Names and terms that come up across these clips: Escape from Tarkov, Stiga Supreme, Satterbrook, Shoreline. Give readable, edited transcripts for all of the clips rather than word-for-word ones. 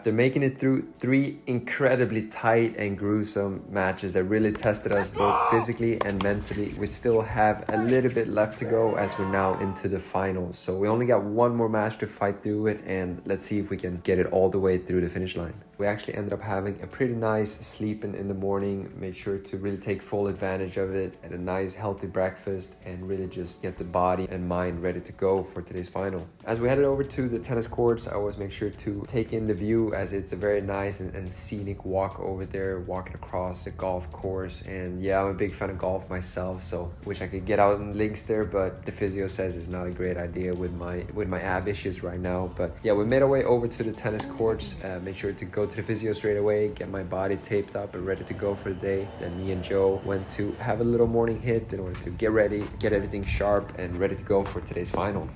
after making it through 3 incredibly tight and gruesome matches that really tested us both physically and mentally, we still have a little bit left to go as we're now into the finals. So we only got one more match to fight through it, and let's see if we can get it all the way through the finish line. We actually ended up having a pretty nice sleep in the morning, made sure to really take full advantage of it, and a nice healthy breakfast, and really just get the body and mind ready to go for today's final. As we headed over to the tennis courts, I always make sure to take in the view, as it's a very nice and scenic walk over there, walking across the golf course. And yeah, I'm a big fan of golf myself, so wish I could get out in the links there, but the physio says it's not a great idea with my ab issues right now. But yeah, we made our way over to the tennis courts, made sure to go to the physio straight away, get my body taped up and ready to go for the day. Then me and Joe went to have a little morning hit in order to get ready, get everything sharp and ready to go for today's final.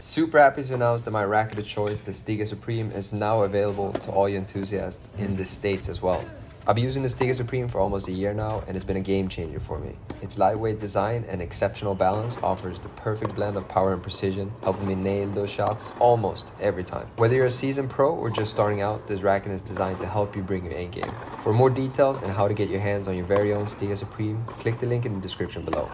Super happy to announce that my racket of choice, the Stiga Supreme, is now available to all you enthusiasts in the States as well. I've been using the Stiga Supreme for almost a year now, and it's been a game changer for me. Its lightweight design and exceptional balance offers the perfect blend of power and precision, helping me nail those shots almost every time. Whether you're a seasoned pro or just starting out, this racket is designed to help you bring your A game. For more details and how to get your hands on your very own Stiga Supreme, click the link in the description below.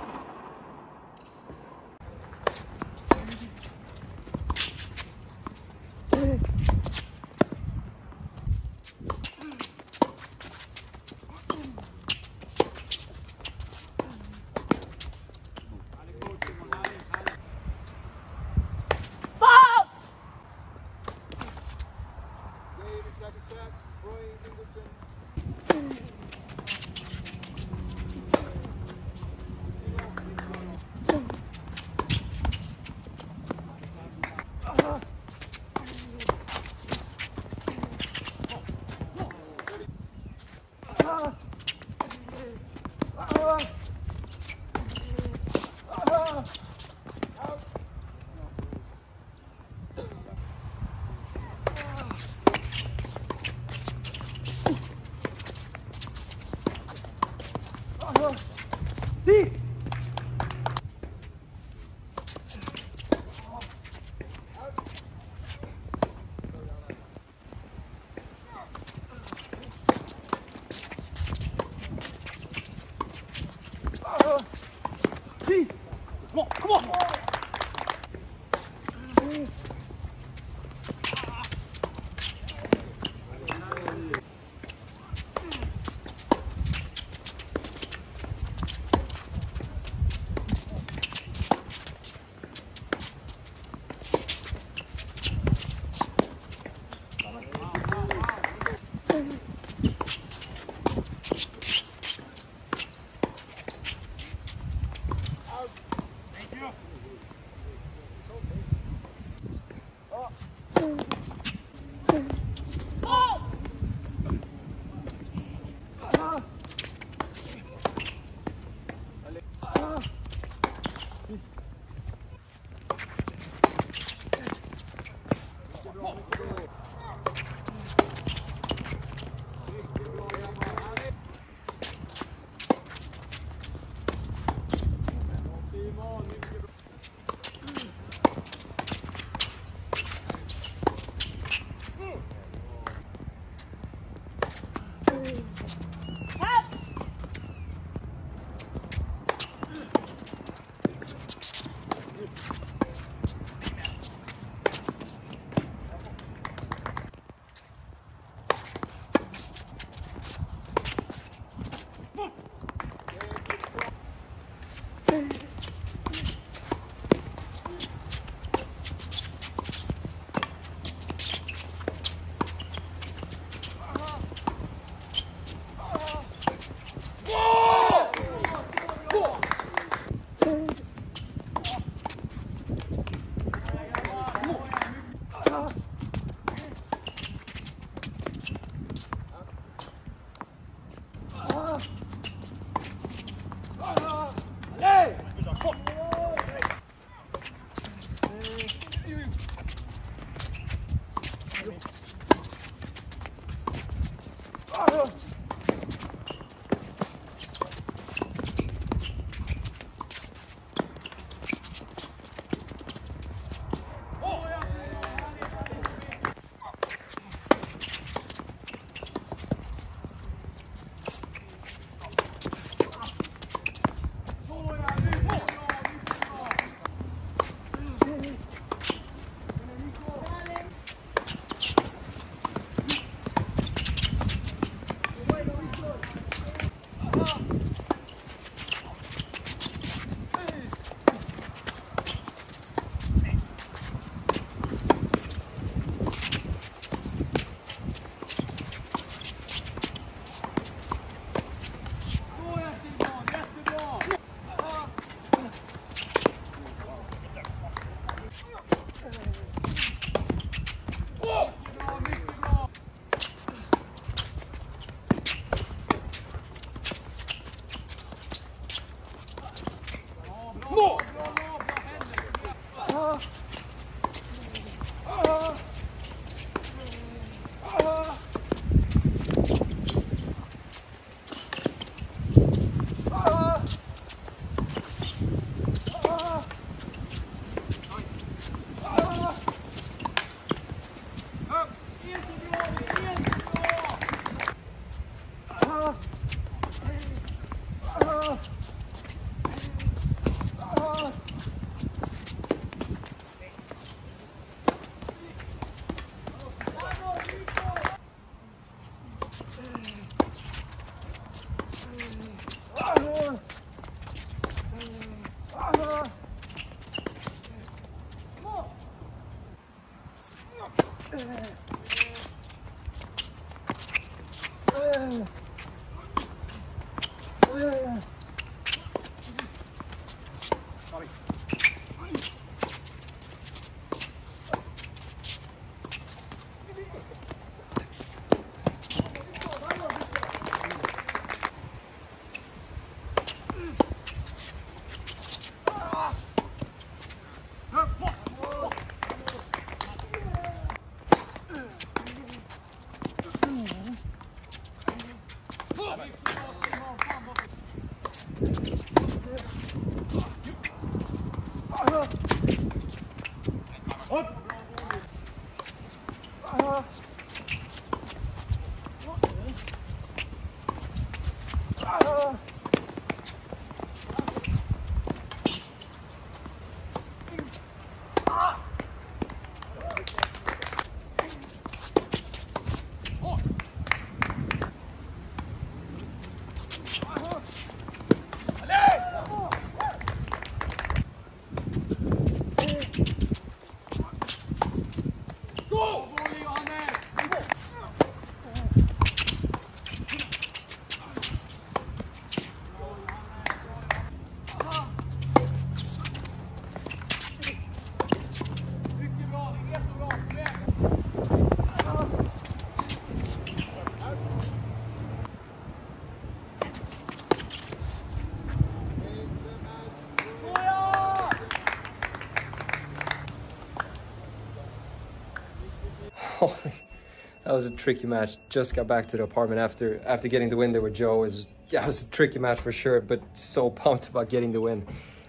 That was a tricky match. Just got back to the apartment after getting the win there with Joe. It was a tricky match for sure, but so pumped about getting the win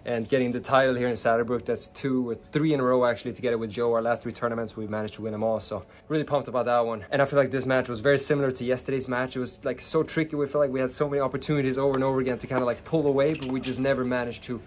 and getting the title here in Satterbrook. That's 2 or 3 in a row actually together with Joe. Our last 3 tournaments, we managed to win them all. So really pumped about that one. And I feel like this match was very similar to yesterday's match. It was like so tricky. We felt like we had so many opportunities over and over again to kind of like pull away, but we just never managed to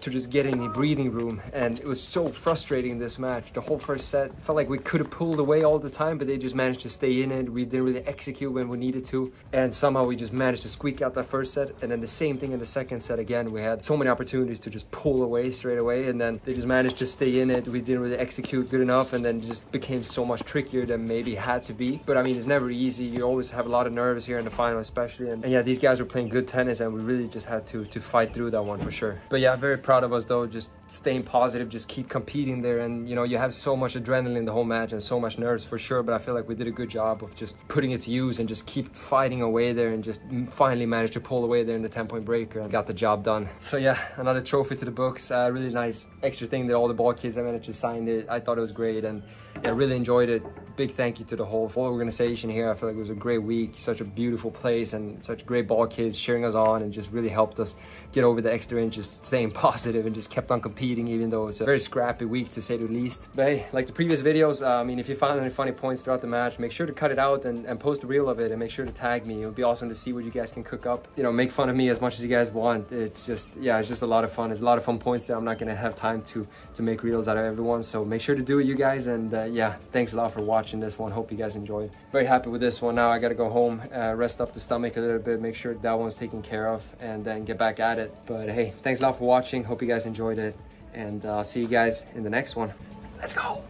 just get any breathing room. And it was so frustrating, this match. The whole first set, felt like we could have pulled away all the time, but they just managed to stay in it. We didn't really execute when we needed to. And somehow we just managed to squeak out that first set. And then the same thing in the second set again. We had so many opportunities to just pull away straight away. And then they just managed to stay in it. We didn't really execute good enough. And then it just became so much trickier than maybe had to be. But I mean, it's never easy. You always have a lot of nerves here in the final, especially. And yeah, these guys were playing good tennis and we really just had to fight through that one for sure. But yeah, very proud of us though, just staying positive, just keep competing there. And you know, you have so much adrenaline the whole match and so much nerves for sure, but I feel like we did a good job of just putting it to use and just keep fighting away there and just finally managed to pull away there in the 10-point breaker and got the job done. So yeah, another trophy to the books. Really nice extra thing that all the ball kids I managed to sign it. I thought it was great and yeah, really enjoyed it. Big thank you to the whole organization here. I feel like it was a great week, such a beautiful place and such great ball kids cheering us on and just really helped us get over the extra inches, staying positive and just kept on competing even though it's a very scrappy week to say the least. But hey, like the previous videos, I mean, if you found any funny points throughout the match, make sure to cut it out and post a reel of it and make sure to tag me. It would be awesome to see what you guys can cook up. You know, make fun of me as much as you guys want. It's just, yeah, it's just a lot of fun. There's a lot of fun points there. I'm not gonna have time to make reels out of everyone. So make sure to do it, you guys. And yeah, thanks a lot for watching this one. Hope you guys enjoyed. Very happy with this one. Now I gotta go home, rest up the stomach a little bit, make sure that one's taken care of, and then get back at it. But hey, thanks a lot for watching. Hope you guys enjoyed it, and I'll see you guys in the next one. Let's go.